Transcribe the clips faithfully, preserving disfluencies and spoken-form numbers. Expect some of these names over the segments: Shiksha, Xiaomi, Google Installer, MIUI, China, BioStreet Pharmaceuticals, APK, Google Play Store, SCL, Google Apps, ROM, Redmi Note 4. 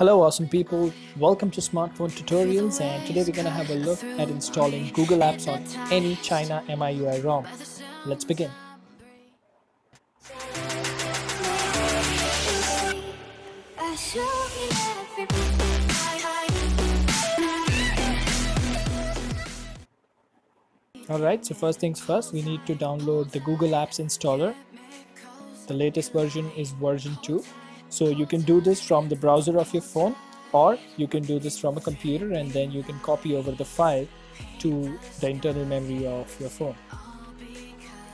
Hello awesome people, welcome to Smartphone Tutorials, and today we're gonna have a look at installing Google Apps on any China M I U I ROM. Let's begin. Alright, so first things first, we need to download the Google Apps installer. The latest version is version two. So you can do this from the browser of your phone, or you can do this from a computer, and then you can copy over the file to the internal memory of your phone.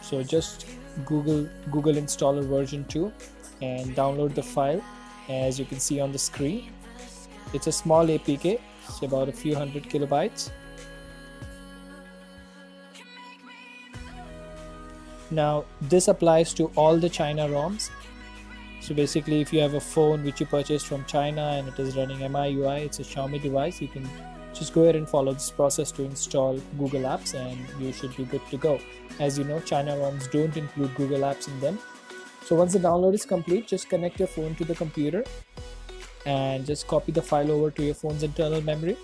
So just Google Google installer version two and download the file. As you can see on the screen, it's a small A P K, it's about a few hundred kilobytes. Now this applies to all the China ROMs. So basically, if you have a phone which you purchased from China and it is running M I U I, it's a Xiaomi device, you can just go ahead and follow this process to install Google Apps and you should be good to go. As you know, China ROMs don't include Google Apps in them. So once the download is complete, just connect your phone to the computer and just copy the file over to your phone's internal memory.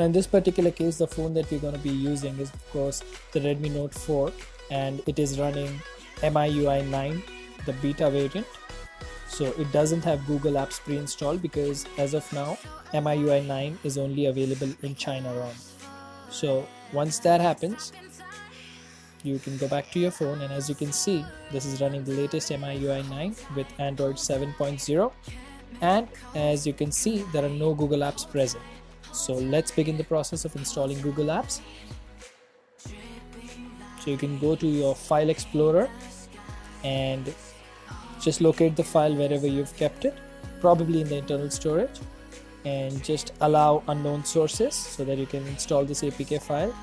Now in this particular case, the phone that we're going to be using is of course the Redmi Note four, and it is running M I U I nine, the beta variant, so it doesn't have Google Apps pre-installed because as of now M I U I nine is only available in China ROM. So once that happens, you can go back to your phone, and as you can see, this is running the latest M I U I nine with Android seven point zero, and as you can see, there are no Google Apps present. So let's begin the process of installing Google Apps. So you can go to your file explorer and just locate the file wherever you've kept it, probably in the internal storage, and just allow unknown sources so that you can install this A P K file,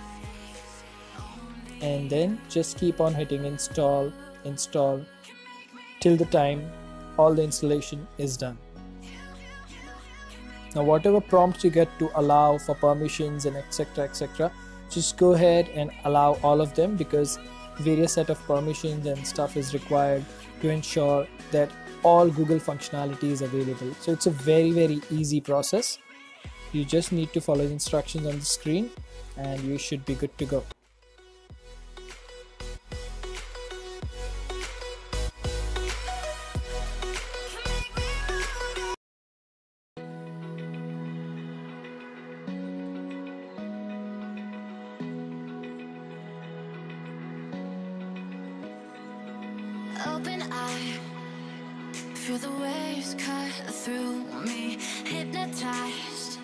and then just keep on hitting install install till the time all the installation is done. Now whatever prompts you get to allow for permissions and etc etc, just go ahead and allow all of them, because various set of permissions and stuff is required to ensure that all Google functionality is available. So it's a very very easy process. You just need to follow the instructions on the screen and you should be good to go. Open eye, feel the waves cut through me, hypnotized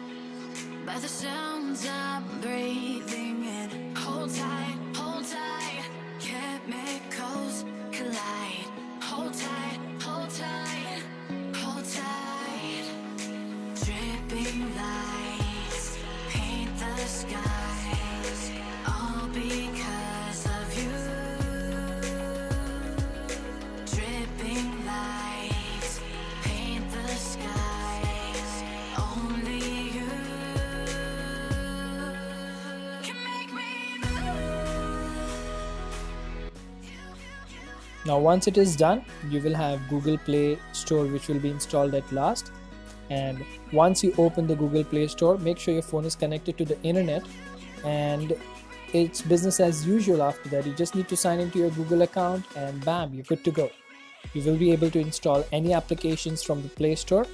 by the sounds I'm breathing in. Hold tight, hold tight, chemicals collide. Hold tight, hold tight, hold tight. Dripping lights paint the skies, all because now once it is done, you will have Google Play Store, which will be installed at last. And once you open the Google Play Store, make sure your phone is connected to the internet, and it's business as usual after that. You just need to sign into your Google account and bam, you're good to go. You will be able to install any applications from the Play Store,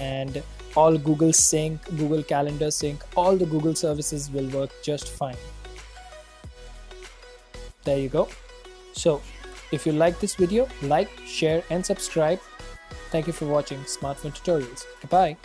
and all Google Sync, Google Calendar Sync, all the Google services will work just fine. There you go. So if you like this video, like, share and subscribe. Thank you for watching Smartphone Tutorials. Goodbye.